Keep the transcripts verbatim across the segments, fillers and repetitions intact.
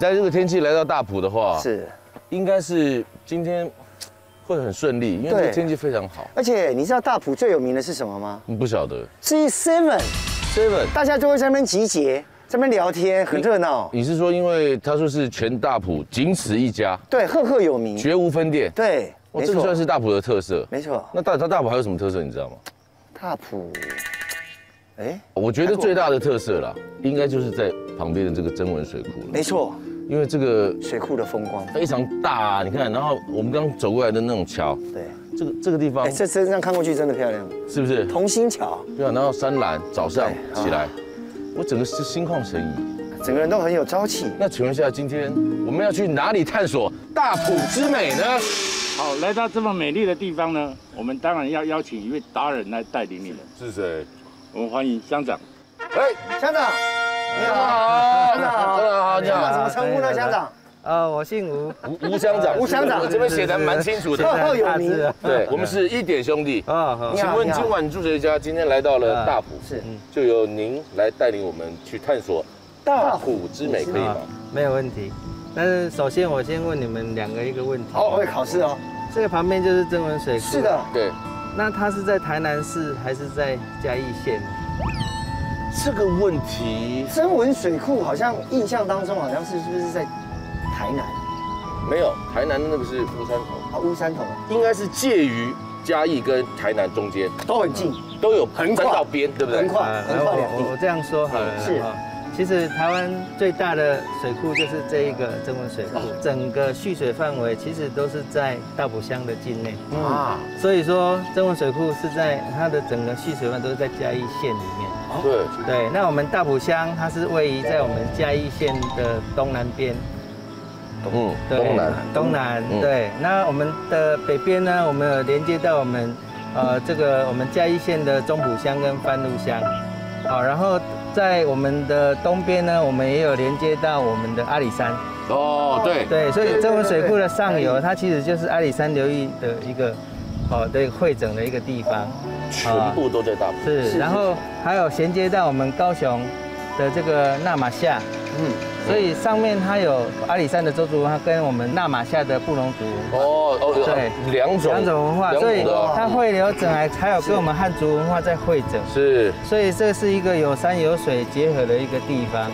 在这个天气来到大埔的话，是，应该是今天会很顺利，因为这个天气非常好。而且你知道大埔最有名的是什么吗？你不晓得？是 Seven Seven， 大家就会在那边集结。 这边聊天很热闹。你是说，因为他说是全大埔仅此一家，对，赫赫有名，绝无分店。对，哦，这个算是大埔的特色。没错。那大，他大埔还有什么特色，你知道吗？大埔，哎，我觉得最大的特色啦，应该就是在旁边的这个曾文水库了。没错，因为这个水库的风光非常大啊，你看，然后我们刚走过来的那种桥，对，这个这个地方，哎，这这样看过去真的漂亮，是不是？同心桥。对啊，然后山岚早上起来。 我整个是心旷神怡，整个人都很有朝气。那请问一下，今天我们要去哪里探索大埔之美呢？好，来到这么美丽的地方呢，我们当然要邀请一位达人来带领你们。是谁？我们欢迎乡长。哎，乡长，你好，乡长好，你好，你好，怎么称呼呢，乡长？ 呃，我姓吴，吴吴乡长，吴乡长，我这边写的蛮清楚的，赫赫有名。对，我们是一点兄弟。啊，请问今晚住谁家？今天来到了大埔，是，就由您来带领我们去探索大埔之美，可以吗？没有问题。但是首先我先问你们两个一个问题。哦，会考试哦。这个旁边就是曾文水库。是的，对。那它是在台南市还是在嘉义县？ 这个问题，曾文水库好像印象当中好像是是不是在？ 台南没有，台南的那个是乌山头啊，乌山头应该是介于嘉义跟台南中间，都很近，都有横跨到边，对不对？横跨，横跨两地。我这样说好了，是。其实台湾最大的水库就是这一个曾文水库，整个蓄水范围其实都是在大埔乡的境内啊，所以说曾文水库是在它的整个蓄水范都是在嘉义县里面。对对，那我们大埔乡它是位于在我们嘉义县的东南边。 嗯，东南，东南，对。那我们的北边呢，我们有连接到我们，呃，这个我们嘉义县的中埔乡跟番路乡，好，然后在我们的东边呢，我们也有连接到我们的阿里山。哦，对，对，所以曾文水库的上游，它其实就是阿里山流域的一个，哦，对，汇整的一个地方，全部都在大埔。是，然后还有衔接到我们高雄的这个纳马夏，嗯。 所以上面它有阿里山的邹族文化跟我们纳马夏的布农族哦哦对两种两种文化，所以它汇流整来，还有跟我们汉族文化在汇整是，所以这是一个有山有水结合的一个地方。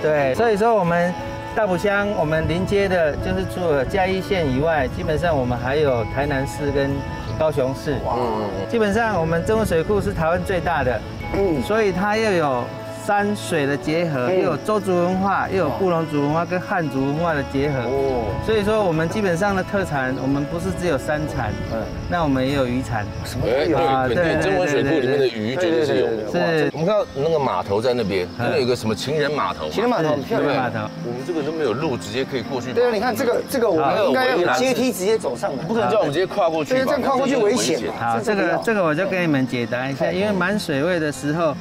对，所以说我们大埔乡我们邻接的就是除了嘉义县以外，基本上我们还有台南市跟高雄市。嗯，基本上我们曾文水库是台湾最大的，嗯，所以它又有。 山水的结合，又有邹族文化，又有布农族文化跟汉族文化的结合。哦，所以说我们基本上的特产，我们不是只有山产，嗯，那我们也有渔产。什么都有啊？对，曾文水库里面的鱼绝对是有的。是，我们看到那个码头在那边，那边有个什么情人码头。情人码头，情人码头。我们这个都没有路，直接可以过去。对啊，你看这个这个，我们应该有阶梯直接走上来，不可能叫我们直接跨过去。对，这样跨过去危险。好，这个这个我就给你们解答一下，因为满水位的时候。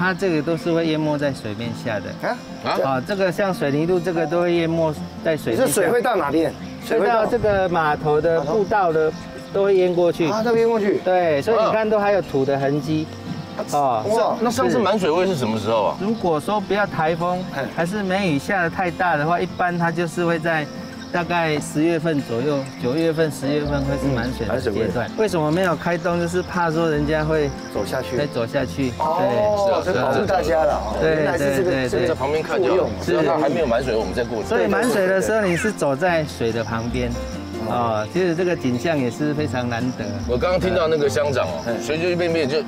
它这个都是会淹没在水面下的啊啊！这个像水泥路，这个都会淹没在水面下。这水会到哪边？水到这个码头的步道的都会淹过去啊，都淹过去。对，所以你看都还有土的痕迹。哦，哇！那上次满水位是什么时候啊？如果说不要台风，还是梅雨下的太大的话，一般它就是会在大概十月份左右，九月份、十月份会是满水的阶段。为什么没有开动？就是怕说人家会。 走下去，再走下去，哦，是保护大家了，对对对对，在旁边看就有，只要它还没有满水，我们再过去。所以满水的时候，你是走在水的旁边，啊，其实这个景象也是非常难得。我刚刚听到那个乡长哦，随随便便就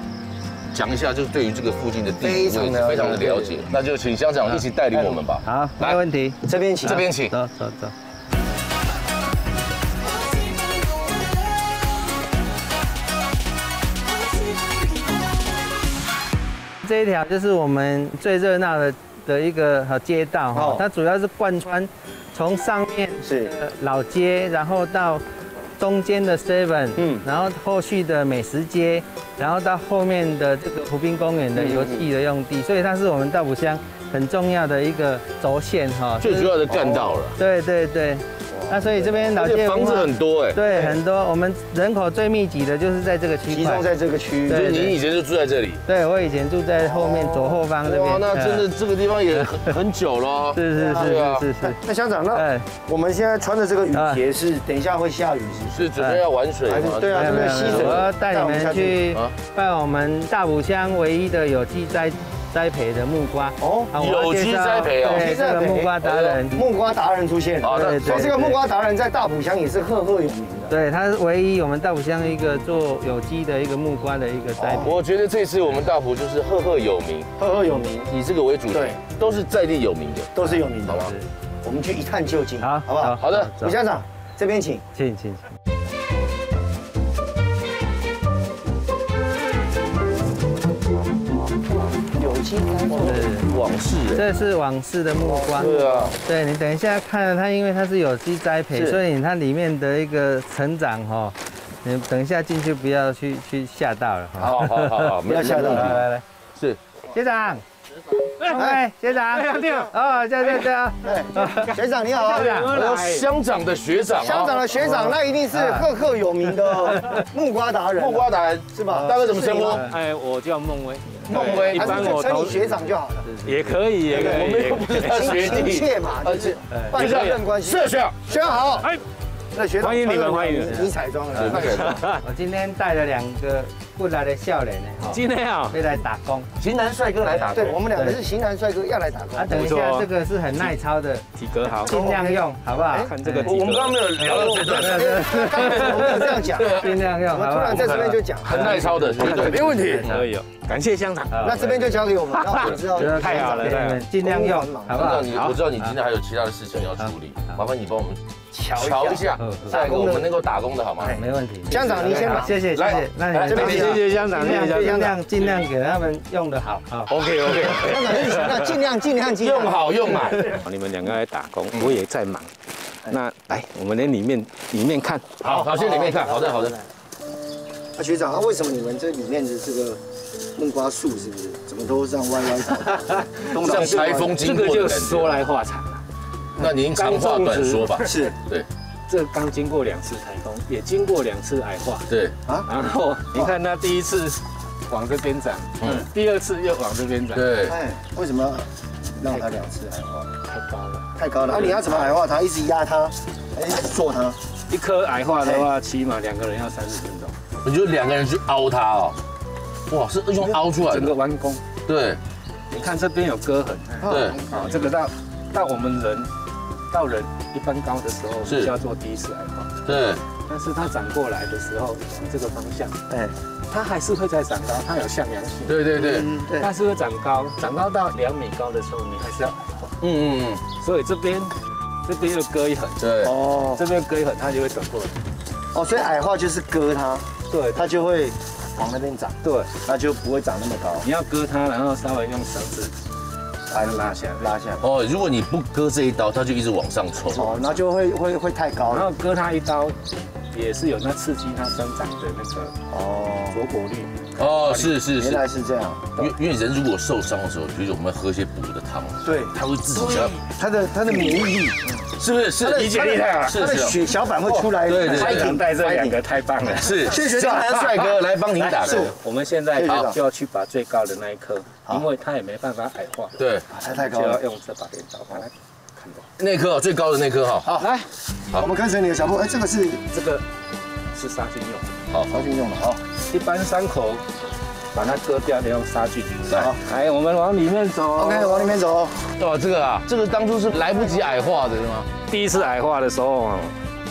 讲一下，就是对于这个附近的地理非常的了解，那就请乡长一起带领我们吧。好，没问题，这边请，这边请，走走走。 这一条就是我们最热闹的的一个街道哈，它主要是贯穿从上面是老街，然后到中间的 Seven， 嗯，然后后续的美食街，然后到后面的这个湖滨公园的游憩的用地，所以它是我们大埔乡很重要的一个轴线哈，最主要的干道了。对对对。 哇，那所以这边老街房子很多哎，对，很多。我们人口最密集的就是在这个区，集中在这个区。所以你以前就住在这里？对，我以前住在后面左后方这边。哇，那真的这个地方也很久了。是是是是是。那乡长，那我们现在穿的这个雨鞋是等一下会下雨，是准备要玩水吗？对啊，准备吸水。我要带你们去拜我们大武乡唯一的有机栽。 栽培的木瓜哦，有机栽培哦，有机栽培木瓜达人，木瓜达人出现了。对对，这个木瓜达人在大埔乡也是赫赫有名的。对，他是唯一我们大埔乡一个做有机的一个木瓜的一个栽培。我觉得这次我们大埔就是赫赫有名，赫赫有名，以这个为主题，都是在地有名的，都是有名的，好吧？我们去一探究竟，好，好不好？好的，吴乡长这边请，请请请。 往事，这是往事的木瓜。对啊，对你等一下看它，因为它是有机栽培，所以它里面的一个成长哈，你等一下进去不要去去吓到了。好好好，不要吓到。来来来，是学长，哎，学长，对，哦，对对对啊，学长你好，乡长的学长，乡长的学长，那一定是赫赫有名的木瓜达人，木瓜达人是吧？大哥怎么称呼？哎，我叫孟威。 孟威，一般我称你学长就好了，也可以，也可以，我们又不是他学弟，亲切嘛，就是半家更关系。是学长，学长好，哎，那学长欢迎你们，欢迎你彩妆了，我今天带了两个过来的笑脸呢，今天啊，会来打工，型男帅哥来打工，对，我们两个是型男帅哥要来打工。啊，等一下这个是很耐操的，体格好，尽量用，好不好？看这个，我们刚刚没有聊到这段，刚刚怎么这样讲？尽量用，我们突然在这边就讲，很耐操的，对对，没问题，可以。 感谢乡长，那这边就交给我们，那我知道太好了，尽量用，好不好？我知道你今天还有其他的事情要处理，麻烦你帮我们瞧一下，再给我们能够打工的好吗？没问题。乡长，您先吧，谢谢，谢谢。那这边谢谢乡长，谢谢乡长，尽量给他们用的好。OK OK， 乡长意思，那尽量尽量尽量用好用满。你们两个来打工，我也在忙。那来，我们来里面里面看，好，好，去里面看，好的好的。那学长，那为什么你们这里面的这个？ 木瓜树是不是怎么都这样歪歪倒？像台风经过，这个就说来话长了。那您长话短说吧。是，对。这刚经过两次台风，也经过两次矮化。对啊。然后你看它第一次往这边长，嗯，第二次又往这边长。对。哎，为什么让它两次矮化？太高了，太高了。那你要怎么矮化它？一直压它，一直做它。一颗矮化的话，起码两个人要三十分钟。你就两个人去凹它哦。 哇，是用凹出来的，整个弯弓。对，你看这边有割痕。对，啊，这个到到我们人到人一般高的时候，是叫做第一次矮化。对，但是它长过来的时候，往这个方向，对，它还是会再长高，它有向阳性。对对对，它是会长高，长高到两米高的时候，你还是要矮化。嗯嗯嗯。所以这边这边又割一痕。对。哦。这边割一痕，它就会转过来。哦，所以矮化就是割它，对，它就会。 往那边长，对，那就不会长那么高。你要割它，然后稍微用绳子把它拉下来，拉下来。哦，如果你不割这一刀，它就一直往上冲。哦，那就会会会太高。然后割它一刀，也是有那刺激它生长的那个哦着果率。哦，是是是，原来是这样。因因为人如果受伤的时候，比如我们喝一些补的汤，对，它会自己它的它的免疫力。 是不是是理解力太好了？是是，血小板会出来。对对对，带这两个太棒了。是，谢谢帅哥来帮您打的。我们现在就要去拔最高的那一颗，因为它也没办法矮化。对，它太高了，就要用这把镰刀把它砍掉。那颗最高的那颗哈。好，来，我们跟随你的脚步。哎，这个是这个是杀菌用。好，杀菌用的。好，一般伤口把它割掉，得用杀菌。好，来，我们往里面走。OK， 往里面走。 哦，这个啊，这个当初是来不及矮化的是吗？第一次矮化的时候，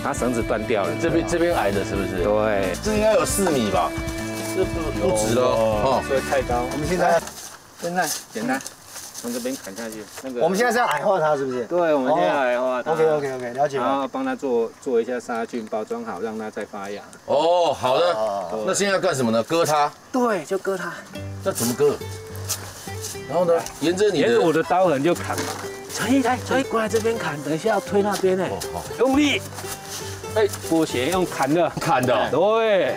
它绳子断掉了，这边这边矮的是不是？对，这应该有四米吧？这不不止了哦，所以太高。我们现在现在简单，从这边砍下去。那个我们现在是要矮化它，是不是？对，我们现在矮化它。OK OK OK， 了解。然后帮它做做一下杀菌，包装好，让它再发芽。哦，好的。那现在要干什么呢？割它。对，就割它。那怎么割？ 然后呢，沿着你的沿着我的刀痕就砍嘛。锤来锤过来这边砍，等一下要推那边呢。哦好，用力。哎，波鞋用砍的，砍的。对。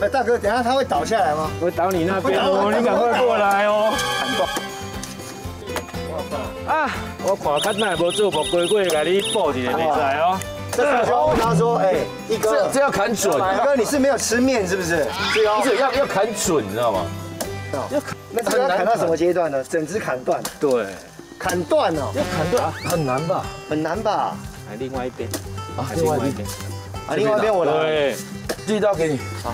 哎，大哥，等下他会倒下来吗？会倒你那边哦，你赶快过来哦。砍爆。啊，我看看那无做木瓜粿，给你补一个，你知哦。这师兄他说，哎，一哥，这要砍准。一哥，你是没有吃面是不是？不是，要要砍准，你知道吗？要砍，那这要砍到什么阶段呢？整只砍断。对，砍断哦。要砍断，很难吧？很难吧？来另外一边，啊，另外一边，啊，另外一边我来。对，第一刀给你。好。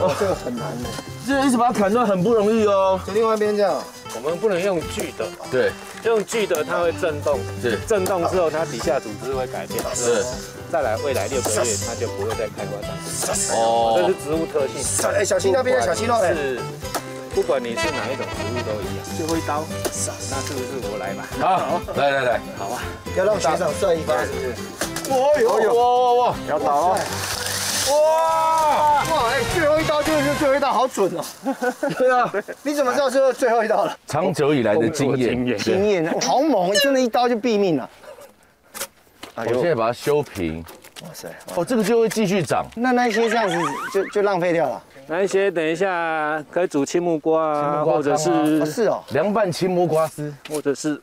哦，这个很难的，这一直把它砍断很不容易哦。就另外一边这样。 我们不能用锯的，对，用锯的它会震动，对，震动之后它底下组织会改变，是。再来，未来六个月它就不会再开花长枝。哦，这是植物特性。哎，小心那边，小心哦。是，不管你是哪一种植物都一样。最后一刀，那是不是我来吧？好，来来来，好啊，要让学长帅一发，是不是？哇哟，哇哇哇，要打哦！哇哇，哎，最后一刀就是最后一刀，好准哦。对啊，你怎么知道是最后一刀了？ 长久以来的经验，经验好猛，真的，一刀就毙命了。我现在把它修平。哇塞，哦，这个就会继续长。那那些这样子就就浪费掉了。那一些等一下可以煮青木瓜啊，或者是是哦，凉拌青木瓜丝，或者是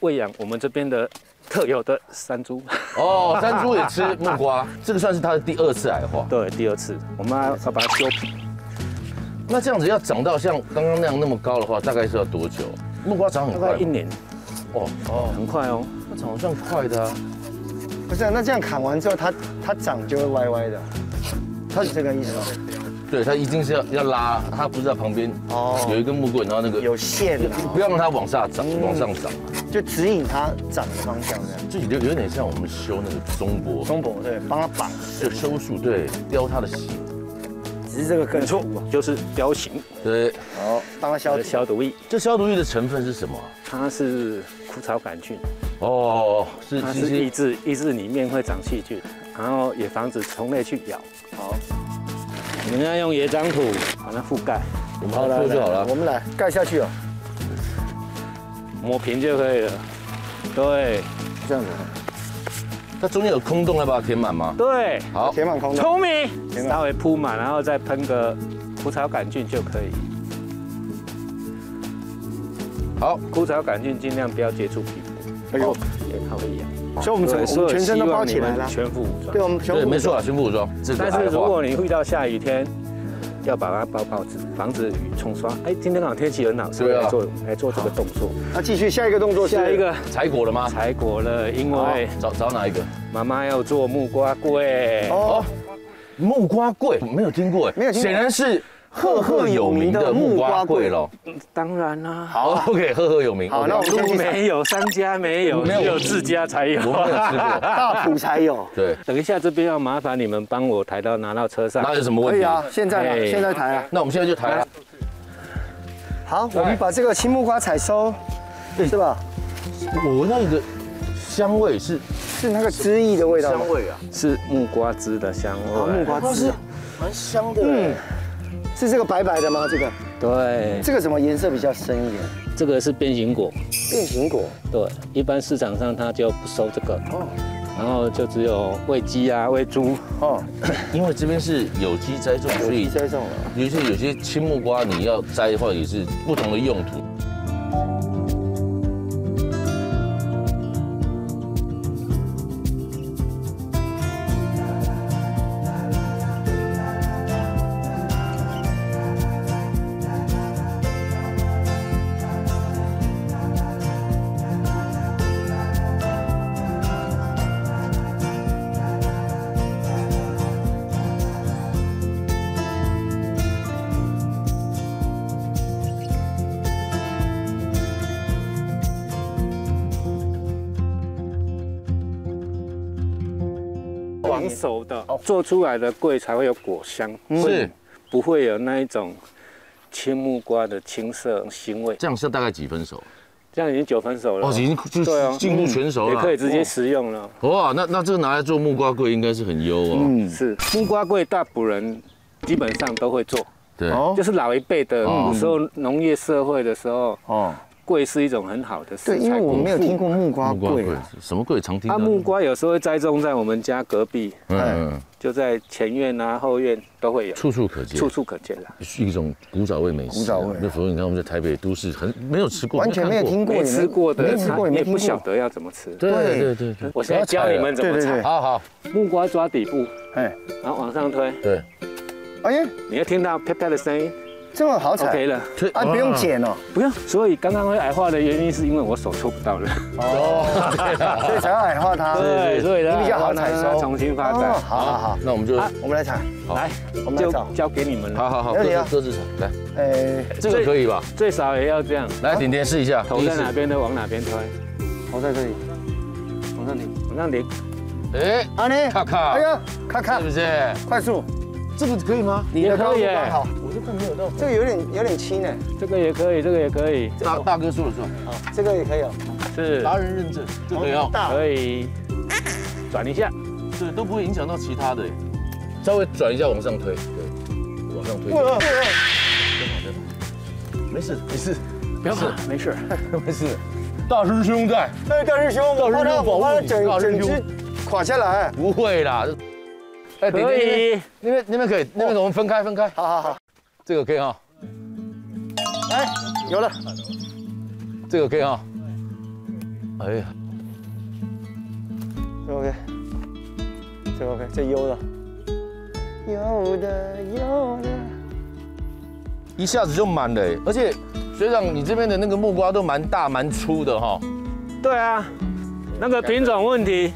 喂养我们这边的特有的山猪。哦，山猪也吃木瓜，这个算是它的第二次矮化。对，第二次，我们要把它修平。 那这样子要长到像刚刚那样那么高的话，大概是要多久？木瓜长很快，一年。哦哦，很快哦。那长得算快的啊。不是，那这样砍完之后，它它长就会歪歪的。它是这个意思吗？对，它一定是要要拉，它不是在旁边哦，有一根木棍，然后那个有线的，不要让它往下长，往上长，就指引它长的方向这样。这有有点像我们修那个松柏，松柏对，帮它绑，对，修树对，雕它的形。 只是这个更错，就是彪形。对，好，帮它消消毒液。这消毒液的成分是什么？它是枯草杆菌。哦，是，它是抑制抑制里面会长细菌，然后也防止虫类去咬。好，我们要用野樟土把它覆盖。我们来，就好了。我们来盖下去啊，抹平就可以了。对，这样子。 它中间有空洞，要把它填满吗？对，好，填满空洞。聪明，稍微铺满，然后再喷个枯草杆菌就可以。好，枯草杆菌尽量不要接触皮肤，哎呦，它会痒。所以我们整个全身都包起来了，全副武装。对，我们对，没错，全副武装。但是如果你遇到下雨天，要把它包报纸，防止雨冲刷。哎，今天好像天气很好，所以来做来做这个动作。那继续下一个动作，下一个采果了吗？采果了，因为找找哪一个？ 妈妈要做木瓜粿哦，木瓜粿没有听过哎，没有听过，显然是赫赫有名的木瓜粿咯。当然啦，好 ，OK， 赫赫有名。好，那我们没有商家没有，只有自家才有，我没有吃过，大埔才有。对，等一下这边要麻烦你们帮我抬到拿到车上，那有什么问题？可以啊，现在现在抬啊，那我们现在就抬了。好，我们把这个青木瓜采收，是吧？我闻到一个香味是。 是那个汁液的味道，香味啊，是木瓜汁的香味。木瓜汁蛮香的。嗯，是这个白白的吗？这个？对。这个什么颜色比较深一点？这个是变形果。变形果。对，一般市场上它就不收这个。哦。然后就只有喂鸡啊、喂猪。哦。因为这边是有机栽种，所以栽种了。尤其有些青木瓜，你要栽的话，也是不同的用途。 成熟的做出来的粿才会有果香，是不会有那一种青木瓜的青涩腥味。这样是大概几分熟？这样已经九分熟了，哦，已经就是进入全熟了，也可以直接食用了。哇，那那这个拿来做木瓜粿应该是很优哦。嗯，是木瓜粿，大埔人基本上都会做，对，就是老一辈的，古时候农业社会的时候，哦，桂是一种很好的食材。对，因为我没有听过木瓜桂、啊。什么桂常听到？啊，木瓜有时候会栽种在我们家隔壁，嗯，嗯就在前院啊、后院都会有，处处可见，处处可见啦。是一种古早味美食、啊。古早味、啊。那否则你看我们在台北都市很没有吃过，完全没有听过，没吃过的，没吃过，也不晓得要怎么吃。对对对对。我现在教你们怎么采。好好。木瓜抓底部，哎，然后往上推。对。哎呀，你要听到啪啪的声音。 这么好踩 ，OK 了，啊，不用剪哦，不用。所以刚刚会矮化的原因是因为我手抽不到了，哦，所以才要矮化它，对，所以你比较好采收，重新发展。好好好，那我们就我们来采，来，我们就交给你们了。好好好，各自采，来，哎，这个可以吧？最少也要这样。来，顶天试一下，头在哪边的往哪边推，头在这里，往上顶，往上顶，哎，阿尼，咔咔，哎呀，咔咔，是不是？快速。 这个可以吗？你的可以，好，我这个没有到，这个有点有点轻呢。这个也可以，这个也可以。大大哥说了算。好，这个也可以哦。是达人认证，这个要可以转一下，对，都不会影响到其他的。稍微转一下，往上推，对，往上推。对啊，对啊。没事没事，不要怕，没事没事。大师兄在，哎，大师兄，我怕他，我怕他整整只垮下来。不会啦。 哎，可以，那边那边可以，那边我们分开分开。好好好，这个可以哈。哎，有了，这个可以哈。哎呀，这 OK， 这 OK， 这悠了，悠的悠的，一下子就满了，而且学长你这边的那个木瓜都蛮大蛮粗的哈。对啊，那个品种问题，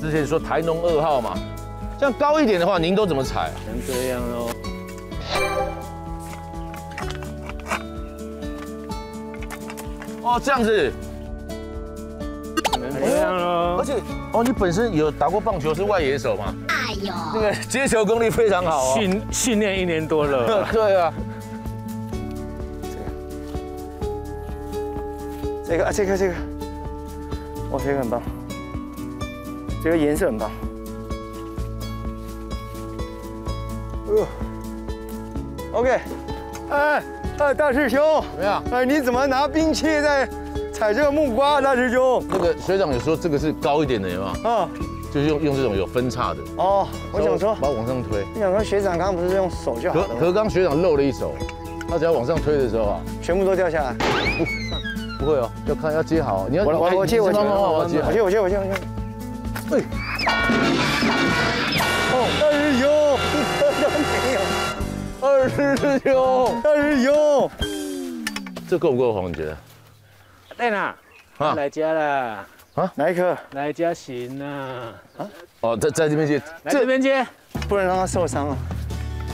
之前说台农二号嘛。 像高一点的话，您都怎么采？能这样喽。哦，这样子。能这样喽。而且，哦，你本身有打过棒球，是外野手吗？哎呦，那个接球功力非常好。训训练一年多了。对啊。这个啊，这个这个，哇，这个很棒。这个颜色很棒。 OK， 哎哎，大师兄，怎么样？哎，你怎么拿兵器在采这个木瓜？大师兄，那个学长也说这个是高一点的，有没有？嗯，就是用用这种有分叉的。哦，我想说，把它往上推。我想说，学长刚刚不是用手就好了？可可刚学长漏了一手，他只要往上推的时候啊，全部都掉下来。不会哦，要看要接好，你要我我我接我接我接我接我接我接我接。哦，大师兄。 二师兄，二师兄，这够不够红？你觉得？对啦，啊，来家啦！啊，哪一颗？来家行啦！啊，哦，在在这边接，来这边接，不能让他受伤啊。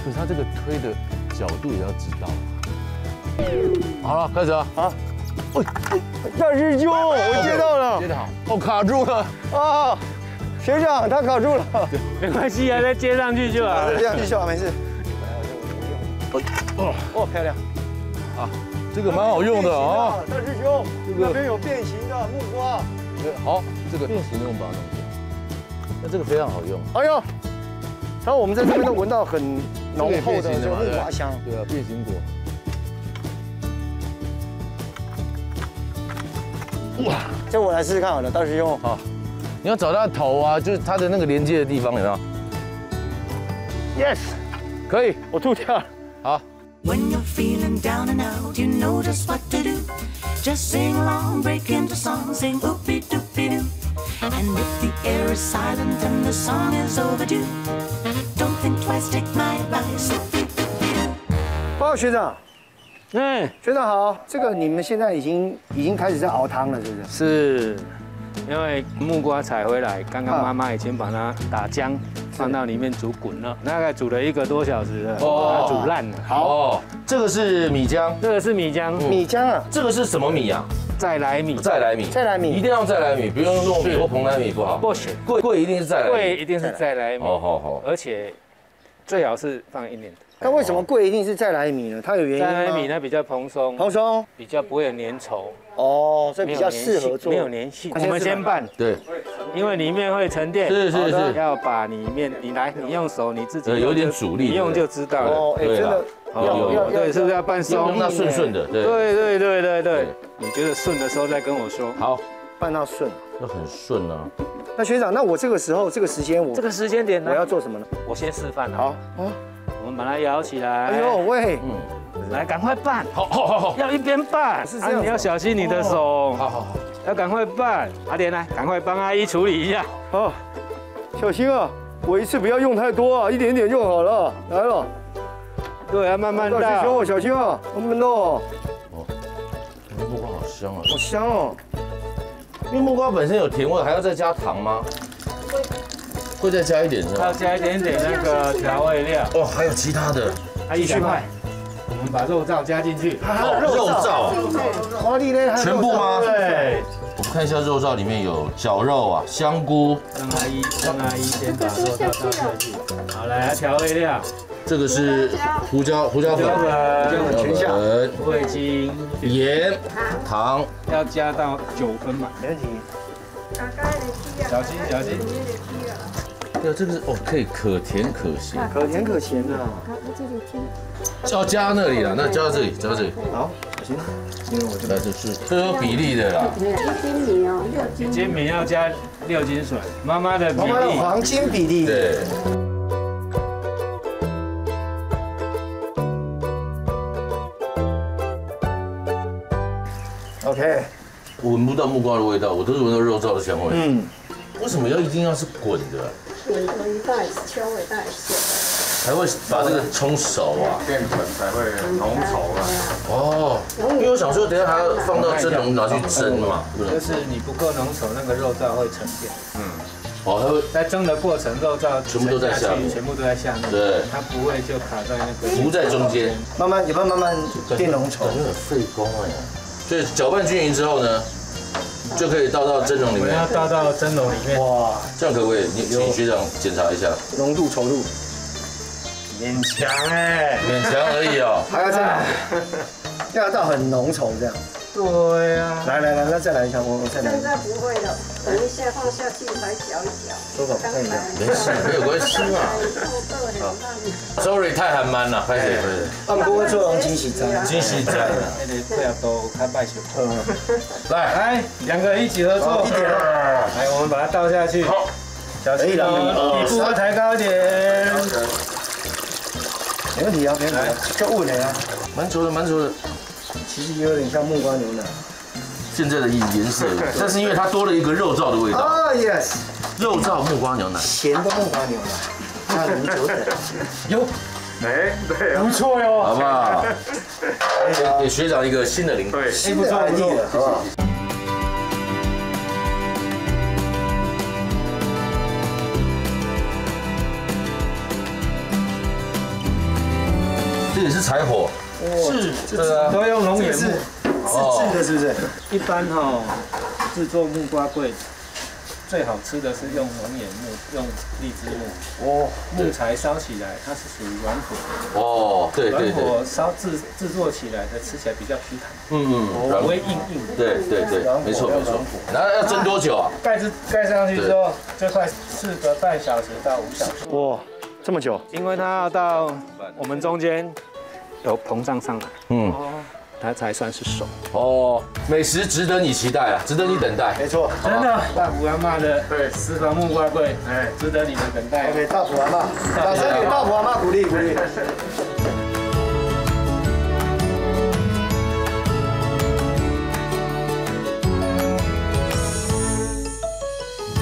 可是他这个推的角度也要知道。好了，开始啊！啊，大师兄，我接到了，接得好，我卡住了啊！学长，他卡住了，没关系啊，再接上去就好，接上去就好，没事。 哦哦，漂亮！啊，这个蛮好用的啊，大师兄，这边有变形的木瓜。对，好，这个变形的我们把它弄掉。那这个非常好用。哎呦，然后我们在这边都闻到很浓厚的这个木瓜香。对啊，变形果。哇，这我来试试看好了，大师兄。好，你要找到头啊，就是它的那个连接的地方，有没有 ？Yes， 可以，我吐掉了。 好。When you're feeling down and out, you know just what to do. Just sing along, break into song, sing oopie doopie doo. And if the air is silent and the song is overdue, don't think twice, take my advice. 包学长，哎，学长好。这个你们现在已经已经开始在熬汤了，是不是？是，因为木瓜采回来，刚刚妈妈已经把它打浆。 放到里面煮滚了，大概煮了一个多小时了，哦，煮烂了。好，这个是米浆，这个是米浆，米浆啊，这个是什么米啊？再来米，再来米，再来米，一定要再来米，不用糯米或蓬莱米不好。不行，贵贵一定是再来米，贵一定是再来米。好好好，而且最好是放一年的。那为什么贵一定是再来米呢？它有原因吗？再来米呢比较蓬松，蓬松比较不会有粘稠。哦，所以比较适合做，没有粘性。我们先拌，对。因为里面会沉淀。是是是，要把里面你来，你用手你自己有点阻力，你用就知道了。哦，哎，真的。 有有对，是不是要拌松？那顺顺的，对对对对对。你觉得顺的时候再跟我说。好，拌到顺，那很顺啊。那学长，那我这个时候这个时间我这个时间点呢，我要做什么呢？我先示范。好，哦，我们把它摇起来。哎呦喂，嗯，来赶快拌。好，好，好，要一边拌，是这样。你要小心你的手。好好好，要赶快拌。阿莲来，赶快帮阿姨处理一下。哦，小心啊，我一次不要用太多啊，一点点就好了。来了。 对，要慢慢倒。小心哦，小心哦，慢慢倒。哦，木瓜好香啊！好香哦。因为木瓜本身有甜味，还要再加糖吗？会再加一点是吧？要加一点点那个调味料。哦，还有其他的。还一千块。我们把肉燥加进去。肉燥。华丽嘞，全部吗？对。我们看一下肉燥里面有绞肉啊，香菇。让阿姨，让阿姨先把肉燥倒下去。好，来调味料。 这个是胡椒胡椒粉，胡椒粉、味精、盐、糖，要加到九分嘛，没问题。小心小心。对，这个是哦，可以可甜可咸，可甜可咸的。要加那里啦，那加到这里，加到这里。好，行。来，这是这有比例的啦。六斤米哦，六斤。斤米要加六斤水，妈妈的比例，黄金比例。对。 OK， 我闻不到木瓜的味道，我都是闻到肉燥的香味。嗯，为什么要一定要是滚的？滚到一半，稍微带水，才会把这个冲熟啊，淀粉才会浓稠啊。哦，因为我想说，等下还要放到蒸笼拿去蒸嘛。就是你不够浓稠，那个肉燥会沉淀。嗯，哦，它会在蒸的过程，肉燥全部都在下面，全部都在下面。对，它不会就卡在那个浮在中间，慢慢也慢慢慢变浓稠，很费工哎。 所以搅拌均匀之后呢，就可以倒到蒸笼里面。要倒到蒸笼里面。哇，这样可不可以？你请学长检查一下浓度、稠度。勉强哎，勉强而已哦。还要再，要倒很浓稠这样。对呀。来来来，那再来一下，我我再来。现在不会了，等一下放下去才搅一搅。多少看一下，没事，没有关系嘛。好 ，sorry， 太含慢了，拍谁？我们不会做红金喜章，金喜章。 都开拜酒，来来，两个一起合作，一点，来，我们把它倒下去，好，小心哦，底部要抬高一点，没问题啊，没问题啊，就五年啊，蛮稠的，蛮稠的，其实也有点像木瓜牛奶，现在的颜色，但是因为它多了一个肉燥的味道，啊 yes， 肉燥木瓜牛奶，咸的木瓜牛奶，那浓稠的，有。 哎，对，不错哟，好不好？给学长一个新的灵感，新的案例了，好不好？这也是柴火，是，这都用龙眼木，自制的，是不是？一般哈，制作木瓜桂。 最好吃的是用龙眼木，用荔枝木。哦，木材烧起来，它是属于软火。哦，对对对。软火烧制制作起来的，吃起来比较 Q 弹。嗯嗯，不会硬硬。对对对，没错没错。那要蒸多久啊？盖子盖上去之后，最快四个半小时到五小时。哇，这么久？因为它要到我们中间有膨胀上来。嗯。 它才算是熟哦，美食值得你期待啊，值得你等待。没错，真的，大埔阿嬤的对私房木瓜桂，哎，值得你的等待。OK， 大埔阿嬤，掌声给大埔阿嬤鼓励鼓励。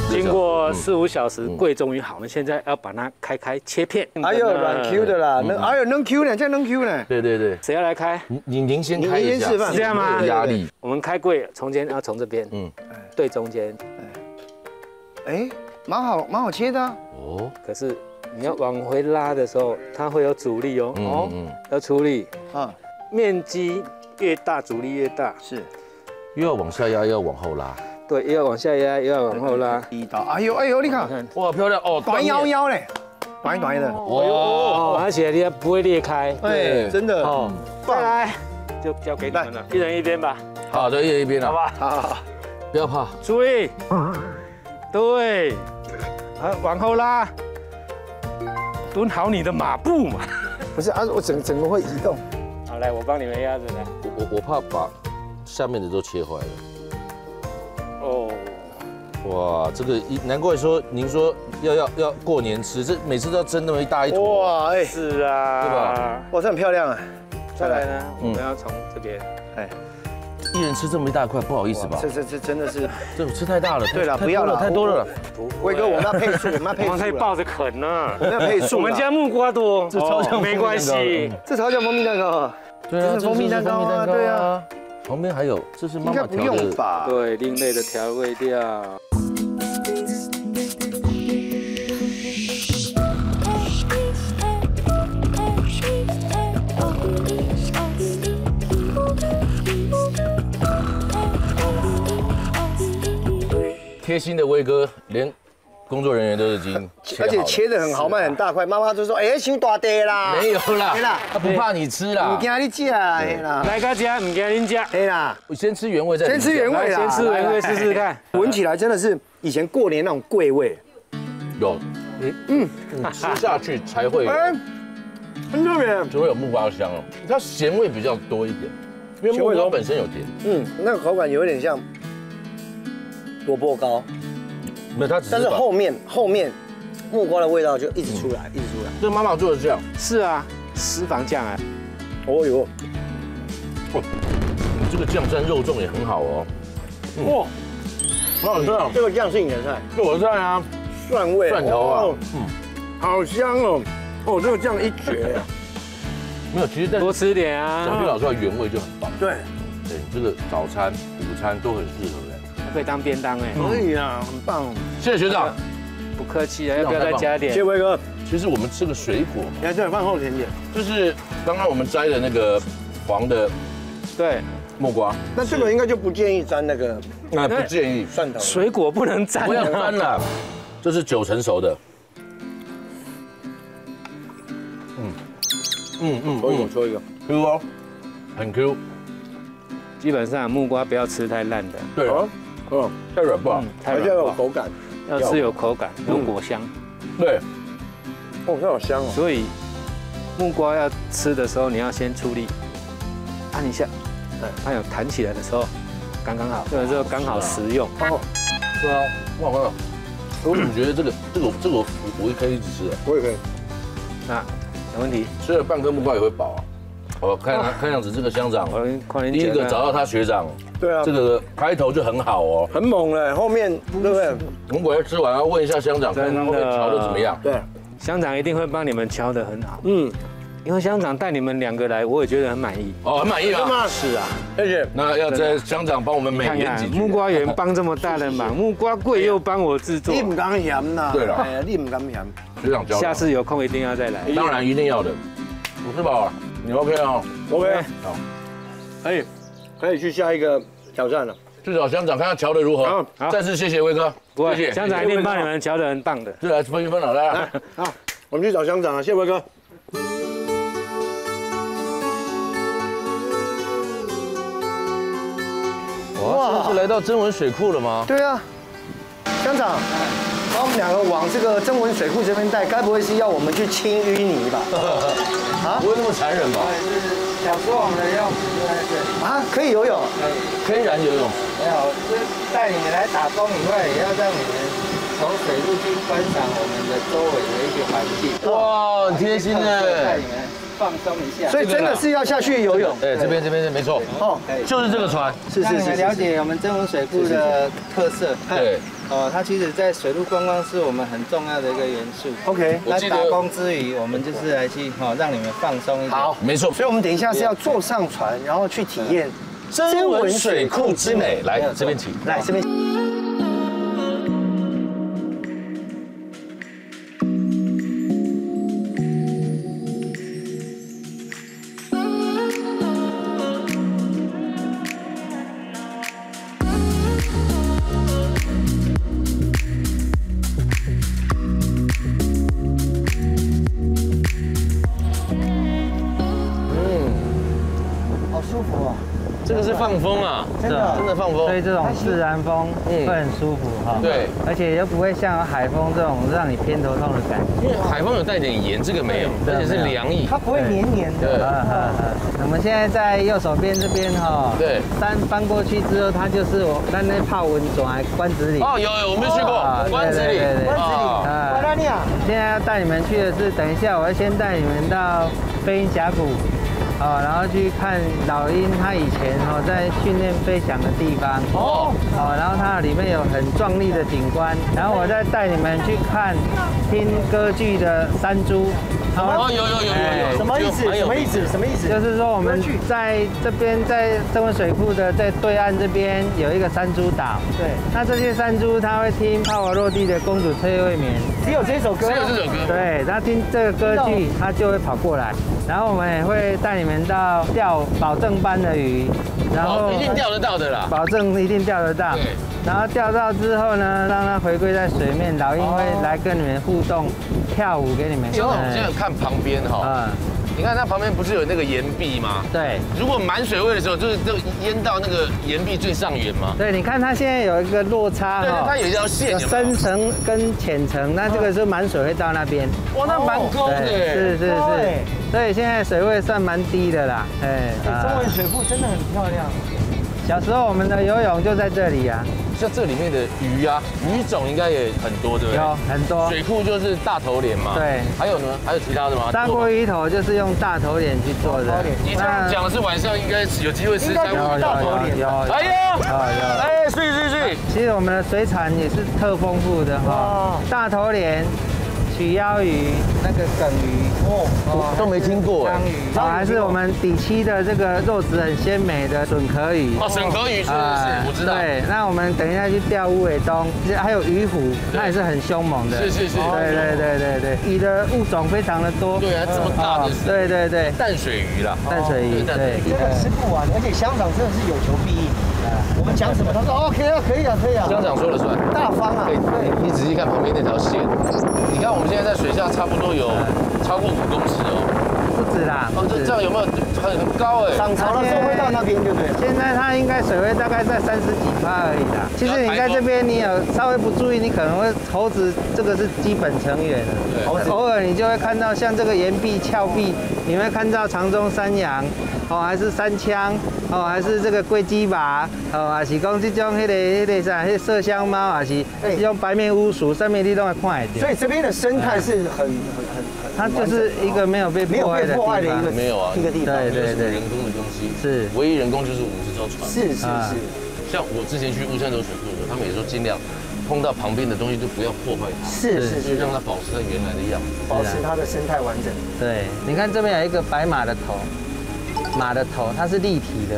经过四五小时，桂终于好，我们现在要把它开开切片。哎呦，软 Q 的啦，能哎呦能 Q 呢，这能 Q 呢。对对对，谁要来开？您您先开一下，是这样吗？压力。我们开桂，中间要从这边，嗯，对中间，哎，蛮好蛮好切的哦。可是你要往回拉的时候，它会有阻力哦。哦，要处理啊，面积越大阻力越大，是，又要往下压，又要往后拉。 对，又要往下压，又要往后拉。一刀，哎呦哎呦，你看，哇，漂亮哦，短腰腰嘞，短短的，哇，而且它不会裂开，对，真的哦。再来，就交给你们了，一人一边吧。好，就一人一边了，好吧？好，不要怕，注意，对，啊，往后拉，蹲好你的马步嘛。不是啊，我整整个会移动。好，来，我帮你们压着来。我我怕把下面的都切坏了。哦。哇，这个难怪说您说要要要过年吃，这每次都要蒸那么一大一坨。哇，哎，是啊，对吧？哇，这很漂亮啊。再来呢，我们要从这边，哎。 一人吃这么一大块，不好意思吧？这这这真的是，这吃太大了。对了，不要了，太多了。威哥，我们要配醋，我们要配醋。我们可以抱着啃呢。我们要配醋。我们家木瓜多，这超像没关系。这超像蜂蜜蛋糕。对啊，这是蜂蜜蛋糕啊，对啊。旁边还有，这是妈妈调的。对，另类的调味料。贴心的威哥，连工作人员都已经，而且切得很豪迈，很大块。妈妈就说：“哎，太大块啦！”没有啦，他不怕你吃啦，不惊你吃啦，来个吃，不惊你吃，对啦。我先吃原味再。先吃原味啦，先吃原味试试看，闻起来真的是以前过年那种桂味。有，嗯，吃下去才会，很特别，就会有木瓜香哦。它咸味比较多一点，因为木瓜本身有甜。嗯，那个口感有点像。 萝卜糕，没有它，但是后面后面木瓜的味道就一直出来，一直出来。这妈妈做的酱，是啊，私房酱哎。哦呦，哦，你这个酱蘸肉粽也很好哦。哇，好好吃啊！这个酱是你的菜，是我的菜啊。蒜味，蒜头啊，嗯，好香哦。哦，这个酱一绝。没有，其实多吃一点啊。讲句老实话，原味就很棒。对，对，这个早餐、午餐都很适合。 可以当便当哎，可以啊，很棒！谢谢学长，不客气啊，要不要再加点？谢谢威哥。其实我们吃个水果，你还是有饭后甜点，就是刚刚我们摘的那个黄的，对，木瓜。那这个应该就不建议沾那个，那不建议蒜头。水果不能沾，不要沾了。这是九成熟的。嗯嗯嗯，我我说一个 Q 哦，很 Q。基本上木瓜不要吃太烂的。对。 嗯，太软不好，而且要有口感，要吃有口感，有果香。对，哦，那好香哦。所以木瓜要吃的时候，你要先出力，按一下，它有弹起来的时候，刚刚好，这个时候刚好食用。哦，对啊，哇，很好。我怎么觉得这个这个这个我我可以一直吃啊，我也可以。那没问题，吃了半颗木瓜也会饱啊。 我看他看样子，这个乡长第一个找到他学长，对啊，这个开头就很好哦，很猛嘞。后面对不对？如果要吃完，要问一下乡长，看他后面调的怎么样。对，乡长一定会帮你们调的很好。嗯，因为乡长带你们两个来，我也觉得很满意。哦，很满意吗？是啊，而且那要在乡长帮我们美言几句。木瓜园帮这么大的忙，木瓜贵又帮我制作，你不敢嫌呐？对了，你不敢嫌。学长教，下次有空一定要再来。当然一定要的，不是吧？ 你 OK 哦 ，OK， 好，可以，可以去下一个挑战了。去找乡长看他调的如何。好，再次谢谢威哥，谢谢乡长一定帮你们调的很棒的。是啊，分一分好了。好，我们去找乡长啊，谢谢威哥。哇，这是来到曾文水库了吗？对啊，乡长。 把我们两个往这个曾文水库这边带，该不会是要我们去清淤泥吧？啊，不会那么残忍吧？想说我们要啊，可以游泳，天然游泳。没有，是带你们来打工以外，也要让你们从水路去观赏我们的周围的一个环境。哇，很贴心的，带你们放松一下。所以真的是要下去游泳。哎，这边这边没错。哦，就是这个船。是是是。让你们了解我们曾文水库的特色。对。 哦，它其实，在水陆观光是我们很重要的一个元素。OK， 那打工之余，我们就是来去哈，让你们放松一点。好，没错。所以我们等一下是要坐上船，然后去体验曾文水库之美。来，这边请。来，这边。放风啊，真的真的放风，所以这种自然风会很舒服哈。对，而且又不会像海风这种让你偏头痛的感觉。因为海风有带点盐，这个没有，而且是凉意，它不会黏黏的。我们现在在右手边这边哈，对，山翻过去之后，它就是我那那泡温庄还关子岭。哦，有有，我们去过关子岭，关子岭啊，哪里啊？现在要带你们去的是，等一下我要先带你们到飞鹰峡谷。 哦，然后去看老鹰，它以前哦在训练飞翔的地方哦，哦，然后它里面有很壮丽的景观，然后我再带你们去看听歌剧的山猪。哦，有有有有有，什么意思？什么意思？什么意思？就是说我们在这边，在曾文水库的在对岸这边有一个山猪岛，对，那这些山猪它会听帕瓦罗蒂的《公主翠未眠》，只有这首歌，只有这首歌，对，它听这个歌剧，它就会跑过来，然后我们也会带你。 你们到钓保证班的鱼，然后一定钓得到的啦，保证一定钓得到。然后钓到之后呢，让它回归在水面，老鹰会来跟你们互动，跳舞给你们。有，我们现在看旁边哈，你看它旁边不是有那个岩壁吗？对，如果满水位的时候，就是就淹到那个岩壁最上缘嘛。对，你看它现在有一个落差，对，它有一条线，有深层跟浅层，那这个是满水会到那边。哇，那蛮高的，是是是。 所以现在水位算蛮低的啦，哎，中文水库真的很漂亮。小时候我们的游泳就在这里啊，像这里面的鱼啊，鱼种应该也很多，对不对？有很多。水库就是大头鲢嘛。对。还有呢？还有其他的吗？砂锅鱼头就是用大头鲢去做的。你这样讲的是晚上应该有机会吃大头鲢。有。哎呦！哎，水水水！其实我们的水产也是特丰富的哈，大头鲢。 曲腰鱼、那个梗鱼，哦，都没听过哎。章鱼，还是我们底栖的这个肉质很鲜美的笋壳鱼。哦，笋壳鱼是是，我知道。对，那我们等一下去钓乌尾鸫，还有鱼虎，它也是很凶猛的。是是是，对对对对对，鱼的物种非常的多。对啊，这么大的。对对对，淡水鱼啦，淡水鱼，对，真的吃不完，而且乡长真的是有求必应。 我们讲什么，他说 OK 啊，可以啊，可以啊。乡长说了算，大方啊。对，你仔细看旁边那条线，你看我们现在在水下差不多有超过五公尺哦，不止啦。哦，这这样有没有很很高哎？涨潮的时候会到那边，对不对？现在它应该水位大概在三十几趴而已啦。其实你在这边，你有稍微不注意，你可能会猴子这个是基本成员的。对。偶尔你就会看到像这个岩壁、峭壁，你会看到长鬃山羊。 哦，还是三枪，哦，还是这个龟鸡吧，哦，还是讲这种迄个、迄个啥，迄麝香猫，还是这种白面乌鼠，上面你都会看得到。所以这边的生态是很很很很，它就是一个没有被破坏的一个没有啊一个地方，对对对，人工的东西是唯一人工就是我们这艘船，是是是。像我之前去乌山头水库的时候，他们也说尽量。 碰到旁边的东西就不要破坏它，是是是，让它保持它原来的样子，保持它的生态完整。对，你看这边有一个白马的头，马的头它是立体的，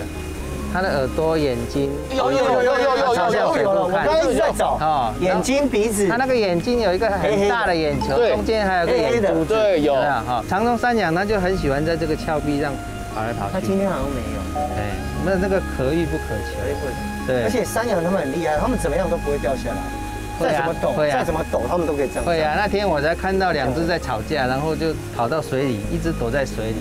它的耳朵、眼睛，有有有有有有有有，我刚一直在找哦，眼睛、鼻子，它那个眼睛有一个很大的眼球，中间还有个眼珠子，对，有哈。长鬃山羊它就很喜欢在这个峭壁上跑来跑去。它今天好像没有，哎，那那个可遇不可求，可遇不可求。 而且山羊他们很厉害，他们怎么样都不会掉下来，再怎么抖，再怎么抖，他们都可以这样。对啊，那天我才看到两只在吵架，然后就跑到水里，一只躲在水里，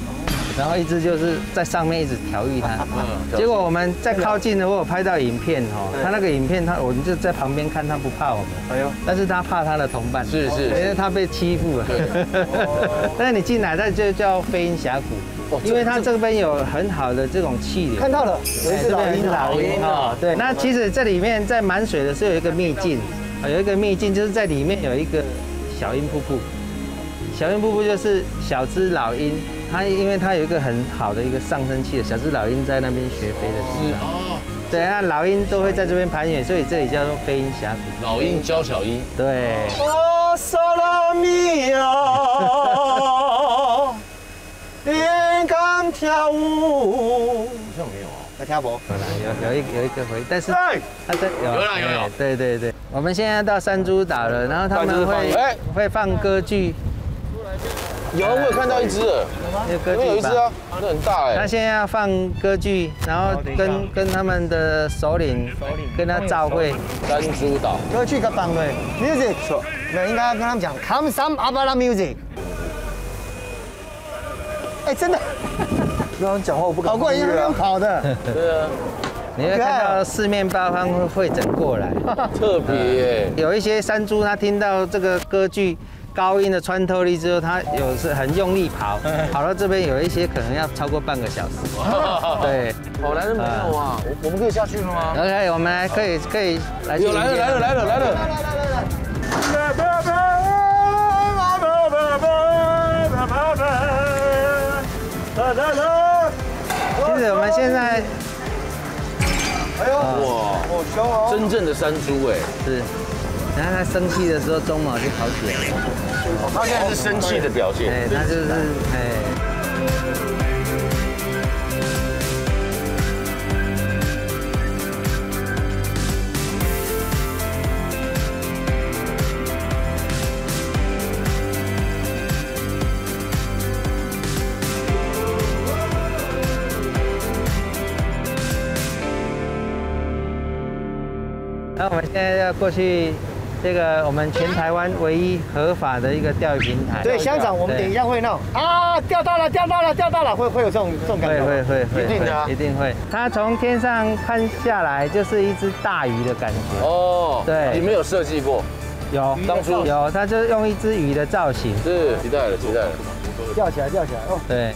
然后一只就是在上面一直调戏它。嗯。结果我们在靠近的，我有拍到影片哦，它那个影片，它我们就在旁边看，它不怕我们。哎呦。但是它怕它的同伴。是是。因为它被欺负了。对。但是你进来，那就叫飞鹰峡谷。 因为它这边有很好的这种气流，看到了，有一只老鹰，老鹰啊，对。那其实这里面在满水的时候有一个秘境，有一个秘境就是在里面有一个小鹰瀑布，小鹰瀑布就是小只老鹰，它因为它有一个很好的一个上升器的，小只老鹰在那边学飞的时候，哦，对，那老鹰都会在这边盘旋，所以这里叫做飞鹰峡谷。老鹰教小鹰，对。哦，萨拉米啊。 连杆跳舞，好像没有哦，要跳舞。有有一有一个回，但是他在有有啦有有，对对对。我们现在到山猪岛了，然后他们会会放歌剧。有，我有看到一只，有有一只啊，那很大哎。他现在要放歌剧，然后跟跟他们的首领跟他照会。山猪岛歌剧可放对 ，music， 那应该跟他们讲 ，come some abala music。 哎，真的，刚刚讲话我不敢。跑过一个人跑的。对啊，你会看到四面八方会诊过来，特别。有一些山猪，它听到这个歌剧高音的穿透力之后，它有时很用力跑，跑到这边有一些可能要超过半个小时。对，好来了没有啊？我我们可以下去了吗 ？OK， 我们来可以可以来。有来了来了来了来了来了来了。其实我们现在。 哎呦，哇，好凶哦！真正的山猪哎，是。然后它生气的时候，鬃毛就跑起来了。它现在是生气的表现。哎，它就是哎。那我们现在要过去，这个我们全台湾唯一合法的一个钓鱼平台。对，乡长，我们等一下会弄啊，钓到了，钓到了，钓到了，会会有这种这种感觉。会会会，一定的，一定会。它从天上看下来，就是一只大鱼的感觉。哦，对，你们有设计过？有，当初有，它就是用一只鱼的造型。是，期待了，期待了，钓起来，钓起来哦。对。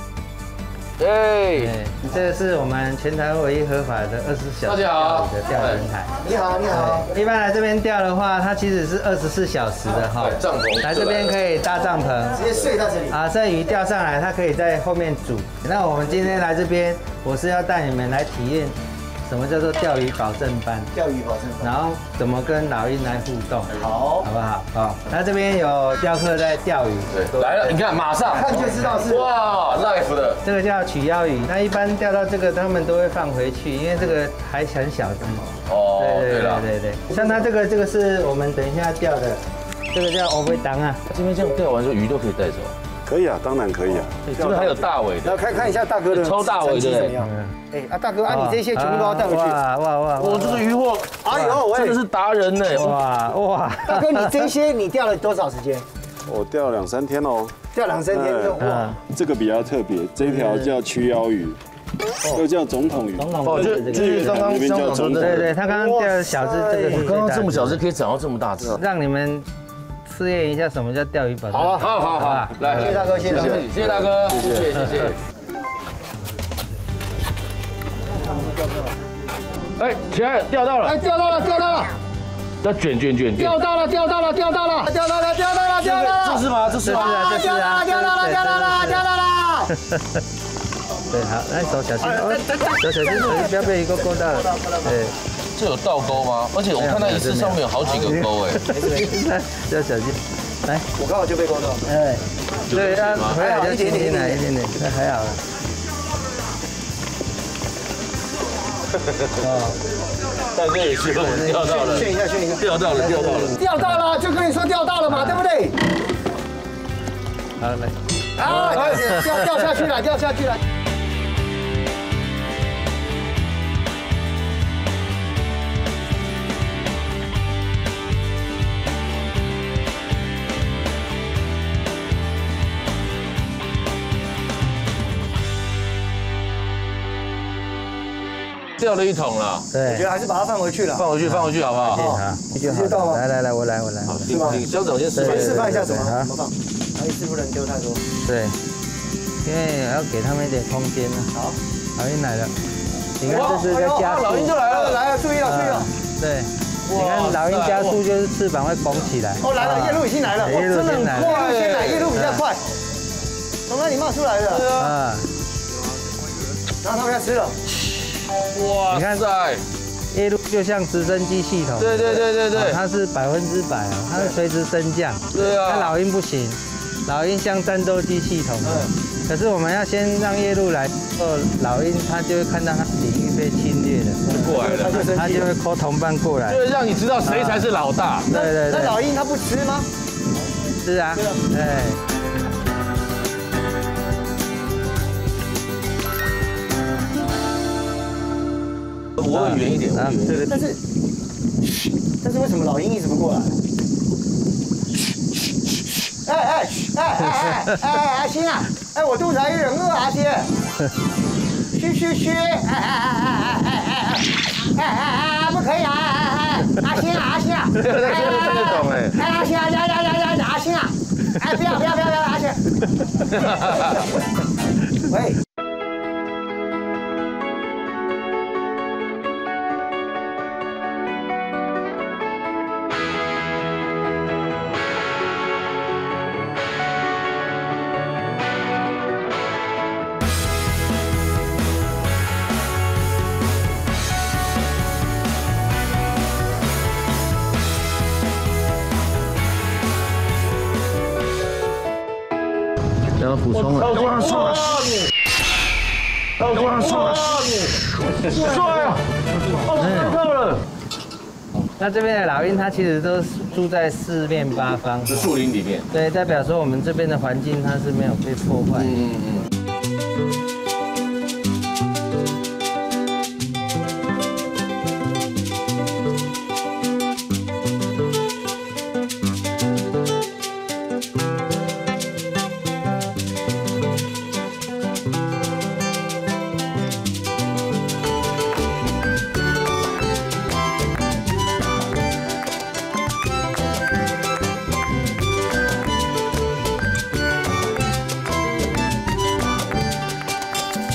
对，这是我们全台唯一合法的二十四小时的钓鱼平台。你好，你好。一般来这边钓的话，它其实是二十四小时的哈。帐篷。来这边可以搭帐篷，直接睡到这里。啊，这鱼钓上来，它可以在后面煮。那我们今天来这边，我是要带你们来体验什么叫做钓鱼保证班。钓鱼保证班。然后怎么跟老鹰来互动？好，好不好？好。那这边有钓客在钓鱼。对，来了，你看，马上看就知道是哇 ，live 的。 这个叫取腰鱼，那一般钓到这个，他们都会放回去，因为这个还很小只。哦，对对对对对，像它这个这个是我们等一下钓的，这个叫欧龟档啊。这边这样钓完之后，鱼都可以带走。可以啊，当然可以啊。这边还有大尾的，那看看一下大哥的超大尾的怎么样？哎啊，大哥，啊你这些全部都要带回去。哇哇哇！我这个鱼货，哎呦喂，真的是达人呢！哇哇，大哥，你这些你钓了多少时间？我钓了两三天哦。 钓两三天就哇，这个比较特别，这条叫曲腰鱼，又叫总统鱼。哦，就就是刚刚张老师对对，他刚刚钓的小只，这个刚刚这么小只可以长到这么大只，让你们试验一下什么叫钓鱼保证。好，好，好，好，来，谢谢大哥，谢谢，谢谢大哥，谢谢，谢谢。哎，起来，钓到了！哎，钓到了，钓到了！ 要卷卷卷！钓到了，钓到了，钓到了，钓到了，钓到了，钓到了！这是吗？这是啊，这是啊！钓到了，钓到了，钓到了！对，好，来手小心，手小心，手不要被鱼钩勾到了。对，这有倒钩吗？而且我看到一次上面有好几个钩哎，要小心。来，我刚好就被勾到。哎，对，它回来就轻轻来一点点，那还好。哦。 大哥也是，钓到了，炫一下，炫一下，钓到了，钓到了，钓到了，就跟你说钓到了嘛，对不对？好来，啊，开始钓钓下去了，钓下去了。掉了一桶了，对，我觉得还是把它放回去了，放回去，放回去好不好？你觉得到吗？来来来，我来我来，是吗？肖总先示范示范一下什么？好不好？还是不能丢太多。对，因为要给他们一点空间呢。好，老鹰来了，你看这是在加速，老鹰就来了，来了，注意了，注意了。对，你看老鹰加速就是翅膀会拱起来。哦，来了，夜鹭已经来了，真的很快，夜鹭先来，夜鹭比较快，从哪里冒出来的？对啊，然后他们要吃了。 哇！你看，夜鹭就像直升机系统，对对对对对，它是百分之百啊，它是垂直升降。对啊，老鹰不行，老鹰像战斗机系统。嗯。可是我们要先让夜鹭来，后老鹰它就会看到它领域被侵略了，就过来了，它就会 call 同伴过来，就会让你知道谁才是老大。对对对。那老鹰它不吃吗？吃啊，对。 我会远一点，对对。但是，但是为什么老鹰一直不过来？哎哎哎哎哎哎阿星啊！哎，我肚子还有点饿，阿星。嘘嘘嘘！哎哎哎哎哎哎哎！哎哎哎，不可以啊！哎哎，阿星啊阿星啊！这这这就懂哎！哎阿星啊，呀呀呀呀呀阿星啊！哎不要不要不要不要阿星！喂。 补充了，到光说，到光说，说呀，哦，够了。那这边的老鹰，它其实都住在四面八方，是树林里面。对，代表说我们这边的环境它是没有被破坏。嗯嗯嗯。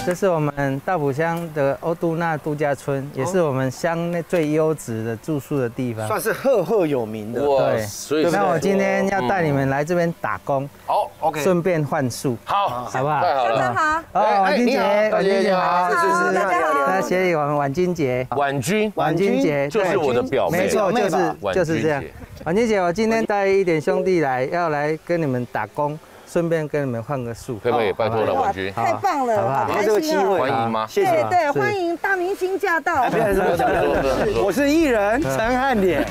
这是我们大埔乡的欧都纳度假村，也是我们乡内最优质的住宿的地方，算是赫赫有名的。对，所以那我今天要带你们来这边打工，好 ，OK， 顺便换宿，好，好不好？大家好，哦，婉君姐，婉君姐好，是是是，大家好，那协理我们婉君姐，婉君，婉君姐就是我的表妹，没错，就是就是这样。婉君姐，我今天带一点兄弟来，要来跟你们打工。 顺便跟你们换个宿，可不可以？拜托了，婉君，太棒了，好不好？有这个机会，欢迎吗？对对，欢迎大明星驾到。我是艺人陈汉典，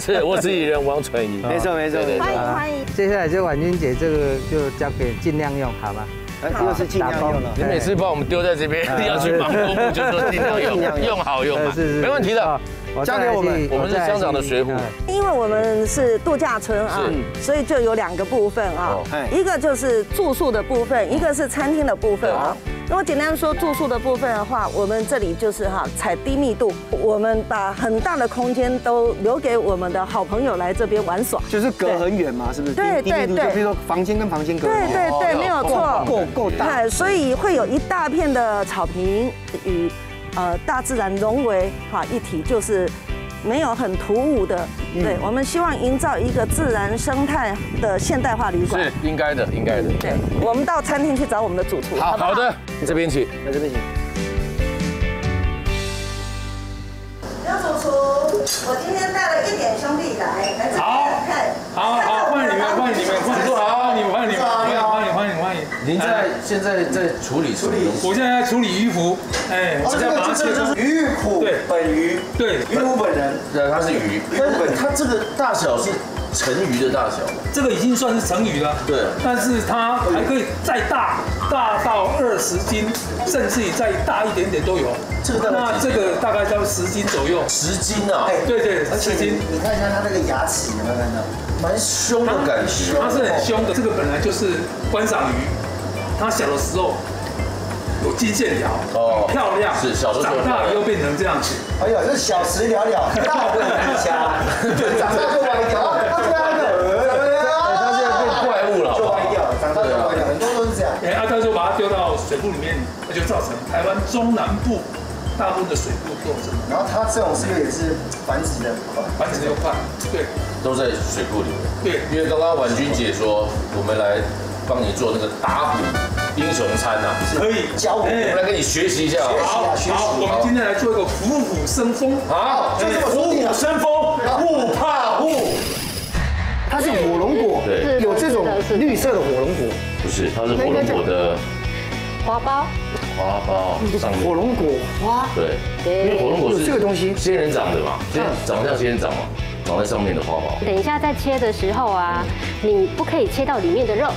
是，我是艺人王纯怡，没错没错，欢迎欢迎。接下来就婉君姐这个就交给尽量用，好吗？又是尽量用了，你每次把我们丢在这边，要去忙公务，就说尽量用，用好用嘛，没问题的。 交给我们，我们是乡长的水浒，因为我们是度假村啊，所以就有两个部分啊，一个就是住宿的部分，一个是餐厅的部分啊。如果简单说住宿的部分的话，我们这里就是哈采低密度，我们把很大的空间都留给我们的好朋友来这边玩耍，就是隔很远嘛，是不是？对对对，比如说房间跟房间隔，对对对，没有错，够够大，所以会有一大片的草坪与。 呃，大自然融为哈一体，就是没有很突兀的。对，我们希望营造一个自然生态的现代化旅馆。是应该的，应该的。对，我们到餐厅去找我们的主厨。好好的，你这边请，来这边请。刘主厨，我今天带了一点兄弟来，来好，看，好好欢迎你们，欢迎你们，欢迎好，你们欢迎你们，欢迎欢迎欢迎。您在现在在处理处理，我现在在处理鱼腐。 哎，这个这个就是鱼虎本鱼，对，鱼虎本人，对，它是鱼，但是它这个大小是成鱼的大小，这个已经算是成鱼了，对，但是它还可以再大，大到二十斤，甚至于再大一点点都有。这个那这个大概到十斤左右，十斤啊，对对，十斤。你看一下它那个牙齿，有没有看到？蛮凶的感觉，它是很凶的。这个本来就是观赏鱼，它小的时候。 有金线条，哦，漂亮，是小时候长大以后变成这样子。哎呀，这小时了了，大不了一家，长大就歪掉，他这样的，他现在变怪物了，就歪掉，长大就歪掉，很多都是这样。哎，他就把它丢到水库里面，那就造成台湾中南部大部分的水库都是。然后它这种是不是也是繁殖的快？繁殖的快，对，都在水库里面。对，因为刚刚婉君姐说，我们来帮你做那个打虎。 英雄餐呐，可以教我，我们来跟你学习一下。好，好，我们今天来做一个虎虎生风。好，就这么虎虎生风，不怕虎。它是火龙果，对，有这种绿色的火龙果。不是，它是火龙果的花苞。花苞上面火龙果花。对，因为火龙果是这个东西仙人掌的嘛，长得像仙人掌嘛，长在上面的花苞。等一下在切的时候啊，你不可以切到里面的肉。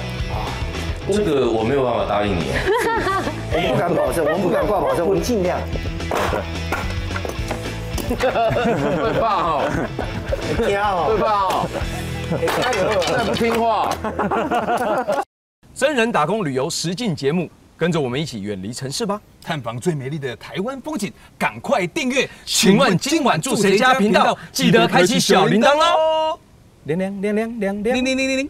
这个我没有办法答应你，我们不敢保证，我们不敢挂保证，我们尽量。会怕哦，会怕哦，太不听话。真人打工旅游实境节目跟着我们一起远离城市吧，探访最美丽的台湾风景。赶快订阅！请问今晚住谁家频道？记得开启小铃铛喽！铃铃铃铃铃铃铃铃铃铃。